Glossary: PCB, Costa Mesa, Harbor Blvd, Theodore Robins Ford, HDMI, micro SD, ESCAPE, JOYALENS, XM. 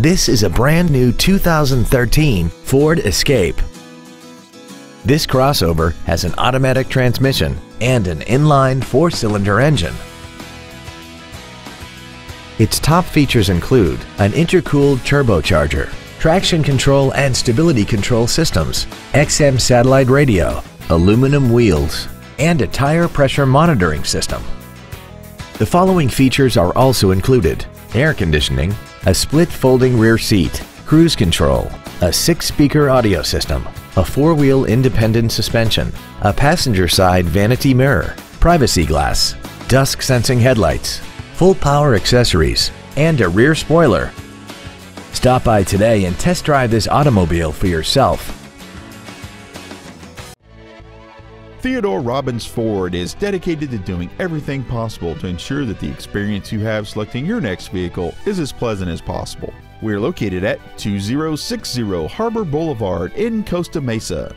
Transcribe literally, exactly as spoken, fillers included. This is a brand new two thousand thirteen Ford Escape. This crossover has an automatic transmission and an inline four-cylinder engine. Its top features include an intercooled turbocharger, traction control and stability control systems, X M satellite radio, aluminum wheels, and a tire pressure monitoring system. The following features are also included: air conditioning, a split folding rear seat, cruise control, a six-speaker audio system, a four-wheel independent suspension, a passenger side vanity mirror, privacy glass, dusk sensing headlights, full power accessories, and a rear spoiler. Stop by today and test drive this automobile for yourself. Theodore Robins Ford is dedicated to doing everything possible to ensure that the experience you have selecting your next vehicle is as pleasant as possible. We are located at two thousand sixty Harbor Boulevard in Costa Mesa.